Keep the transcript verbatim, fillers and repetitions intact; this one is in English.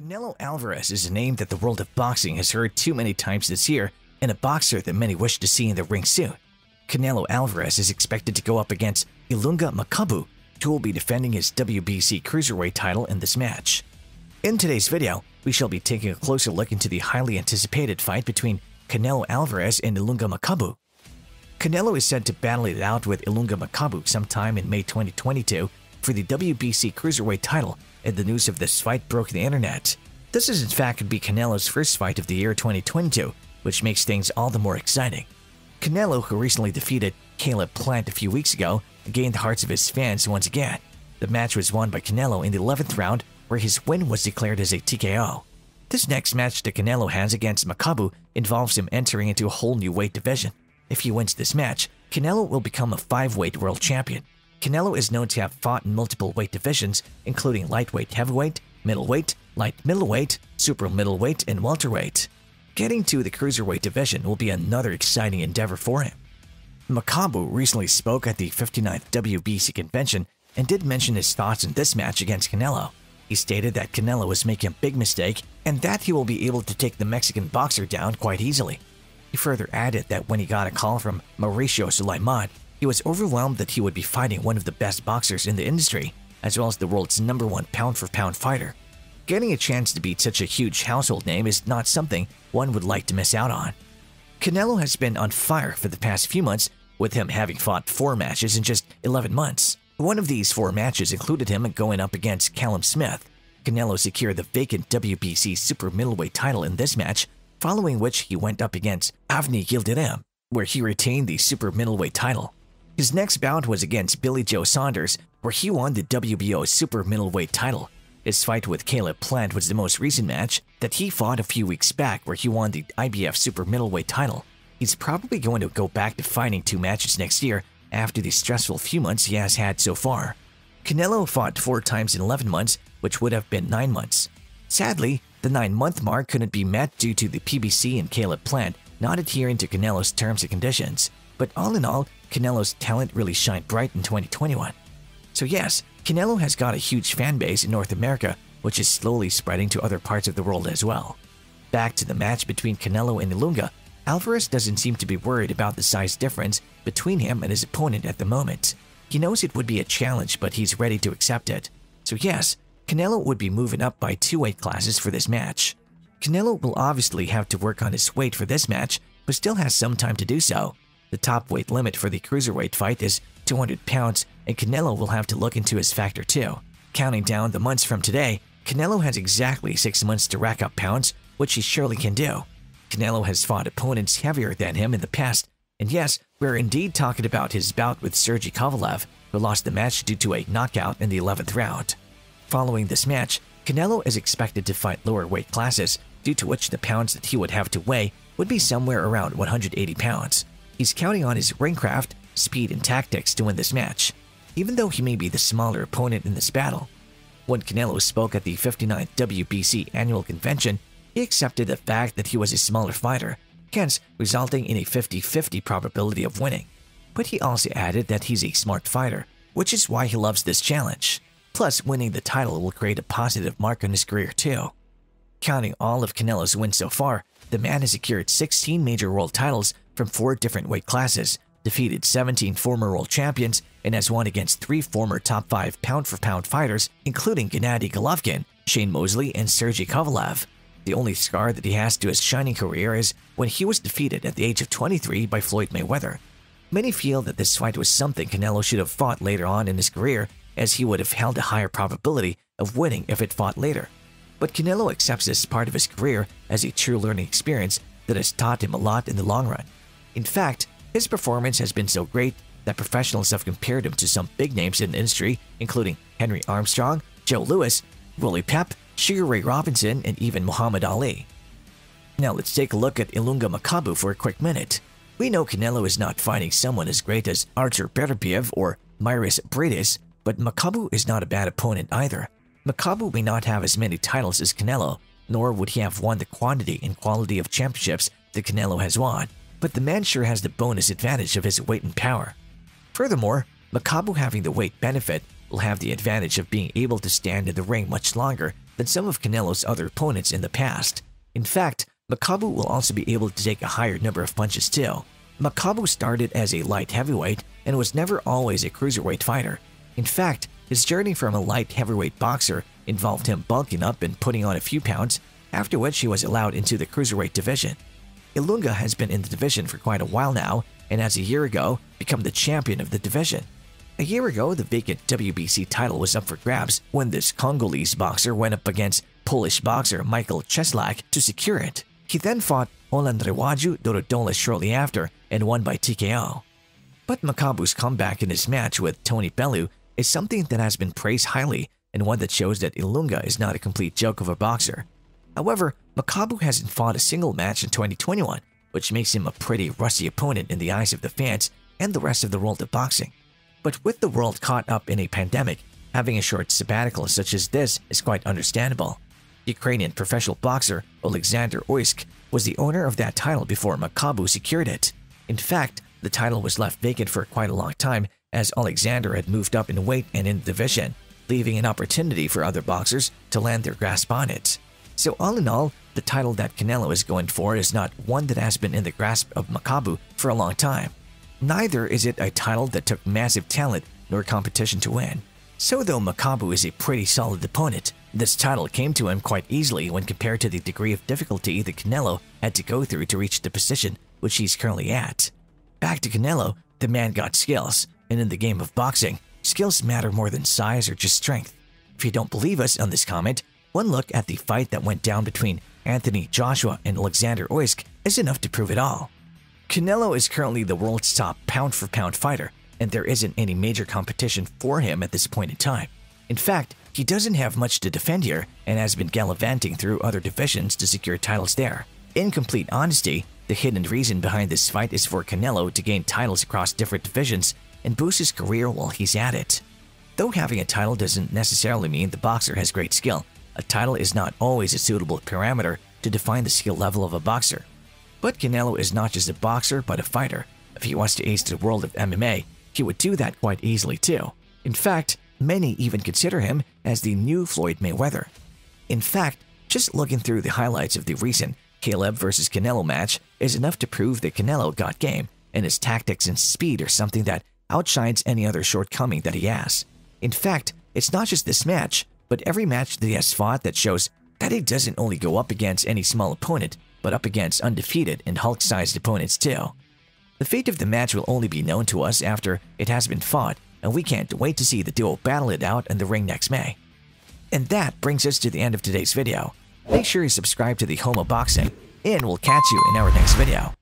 Canelo Alvarez is a name that the world of boxing has heard too many times this year, and a boxer that many wish to see in the ring soon. Canelo Alvarez is expected to go up against Ilunga Makabu, who will be defending his W B C Cruiserweight title in this match. In today's video, we shall be taking a closer look into the highly anticipated fight between Canelo Alvarez and Ilunga Makabu. Canelo is said to battle it out with Ilunga Makabu sometime in May twenty twenty-two for the W B C Cruiserweight title, and the news of this fight broke the internet. This is in fact going to be Canelo's first fight of the year twenty twenty-two, which makes things all the more exciting. Canelo, who recently defeated Caleb Plant a few weeks ago, gained the hearts of his fans once again. The match was won by Canelo in the eleventh round, where his win was declared as a T K O. This next match that Canelo has against Makabu involves him entering into a whole new weight division. If he wins this match, Canelo will become a five-weight world champion. Canelo is known to have fought in multiple weight divisions, including lightweight heavyweight, middleweight, light middleweight, super middleweight, and welterweight. Getting to the cruiserweight division will be another exciting endeavor for him. Makabu recently spoke at the fifty-ninth W B C convention and did mention his thoughts in this match against Canelo. He stated that Canelo was making a big mistake and that he will be able to take the Mexican boxer down quite easily. He further added that when he got a call from Mauricio Sulaiman, he was overwhelmed that he would be fighting one of the best boxers in the industry, as well as the world's number one pound-for-pound fighter. Getting a chance to beat such a huge household name is not something one would like to miss out on. Canelo has been on fire for the past few months, with him having fought four matches in just eleven months. One of these four matches included him going up against Callum Smith. Canelo secured the vacant W B C super middleweight title in this match, following which he went up against Avni Gildirim, where he retained the super middleweight title. His next bout was against Billy Joe Saunders, where he won the W B O super middleweight title. His fight with Caleb Plant was the most recent match that he fought a few weeks back, where he won the I B F super middleweight title. He's probably going to go back to fighting two matches next year, after the stressful few months he has had so far. Canelo fought four times in eleven months, which would have been nine months. Sadly, the nine-month mark couldn't be met due to the P B C and Caleb Plant not adhering to Canelo's terms and conditions. But all in all, Canelo's talent really shined bright in twenty twenty-one. So yes, Canelo has got a huge fan base in North America, which is slowly spreading to other parts of the world as well. Back to the match between Canelo and Ilunga, Alvarez doesn't seem to be worried about the size difference between him and his opponent at the moment. He knows it would be a challenge, but he's ready to accept it. So yes, Canelo would be moving up by two weight classes for this match. Canelo will obviously have to work on his weight for this match, but still has some time to do so. The top weight limit for the cruiserweight fight is two hundred pounds, and Canelo will have to look into his factor too. Counting down the months from today, Canelo has exactly six months to rack up pounds, which he surely can do. Canelo has fought opponents heavier than him in the past, and yes, we're indeed talking about his bout with Sergey Kovalev, who lost the match due to a knockout in the eleventh round. Following this match, Canelo is expected to fight lower weight classes, due to which the pounds that he would have to weigh would be somewhere around one hundred eighty pounds. He's counting on his ring craft, speed, and tactics to win this match, even though he may be the smaller opponent in this battle. When Canelo spoke at the fifty-ninth W B C annual convention, he accepted the fact that he was a smaller fighter, hence resulting in a fifty fifty probability of winning. But he also added that he's a smart fighter, which is why he loves this challenge. Plus, winning the title will create a positive mark on his career too. Counting all of Canelo's wins so far, the man has secured sixteen major world titles from four different weight classes, defeated seventeen former world champions, and has won against three former top five pound-for-pound fighters, including Gennady Golovkin, Shane Mosley, and Sergey Kovalev. The only scar that he has to his shining career is when he was defeated at the age of twenty-three by Floyd Mayweather. Many feel that this fight was something Canelo should have fought later on in his career, as he would have held a higher probability of winning if it fought later. But Canelo accepts this part of his career as a true learning experience that has taught him a lot in the long run. In fact, his performance has been so great that professionals have compared him to some big names in the industry, including Henry Armstrong, Joe Louis, Willie Pep, Sugar Ray Robinson, and even Muhammad Ali. Now let's take a look at Ilunga Makabu for a quick minute. We know Canelo is not fighting someone as great as Artur Beterbiev or Myris Britis, but Makabu is not a bad opponent either. Makabu may not have as many titles as Canelo, nor would he have won the quantity and quality of championships that Canelo has won, but the man sure has the bonus advantage of his weight and power. Furthermore, Makabu having the weight benefit will have the advantage of being able to stand in the ring much longer than some of Canelo's other opponents in the past. In fact, Makabu will also be able to take a higher number of punches too. Makabu started as a light heavyweight and was never always a cruiserweight fighter. In fact, his journey from a light heavyweight boxer involved him bulking up and putting on a few pounds, after which he was allowed into the cruiserweight division. Ilunga has been in the division for quite a while now, and as a year ago, become the champion of the division. A year ago, the vacant W B C title was up for grabs when this Congolese boxer went up against Polish boxer Michael Czeslak to secure it. He then fought Olandre Waju Dorotola shortly after and won by T K O. But Makabu's comeback in his match with Tony Bellew is something that has been praised highly and one that shows that Ilunga is not a complete joke of a boxer. However, Makabu hasn't fought a single match in twenty twenty-one, which makes him a pretty rusty opponent in the eyes of the fans and the rest of the world of boxing. But with the world caught up in a pandemic, having a short sabbatical such as this is quite understandable. Ukrainian professional boxer Alexander Oisk was the owner of that title before Makabu secured it. In fact, the title was left vacant for quite a long time as Alexander had moved up in weight and in the division, leaving an opportunity for other boxers to land their grasp on it. So all in all, the title that Canelo is going for is not one that has been in the grasp of Makabu for a long time. Neither is it a title that took massive talent nor competition to win. So though Makabu is a pretty solid opponent, this title came to him quite easily when compared to the degree of difficulty that Canelo had to go through to reach the position which he's currently at. Back to Canelo, the man got skills, and in the game of boxing, skills matter more than size or just strength. If you don't believe us on this comment, one look at the fight that went down between Anthony Joshua and Alexander Oisk is enough to prove it all. Canelo is currently the world's top pound-for-pound fighter, and there isn't any major competition for him at this point in time. In fact, he doesn't have much to defend here and has been gallivanting through other divisions to secure titles there. In complete honesty, the hidden reason behind this fight is for Canelo to gain titles across different divisions and boost his career while he's at it. Though having a title doesn't necessarily mean the boxer has great skill, a title is not always a suitable parameter to define the skill level of a boxer. But Canelo is not just a boxer but a fighter. If he wants to ace the world of M M A, he would do that quite easily too. In fact, many even consider him as the new Floyd Mayweather. In fact, just looking through the highlights of the recent Caleb versus Canelo match is enough to prove that Canelo got game, and his tactics and speed are something that outshines any other shortcoming that he has. In fact, it's not just this match, but every match that he has fought that shows that he doesn't only go up against any small opponent, but up against undefeated and Hulk-sized opponents too. The fate of the match will only be known to us after it has been fought, and we can't wait to see the duo battle it out in the ring next May. And that brings us to the end of today's video. Make sure you subscribe to the Home of Boxing, and we'll catch you in our next video.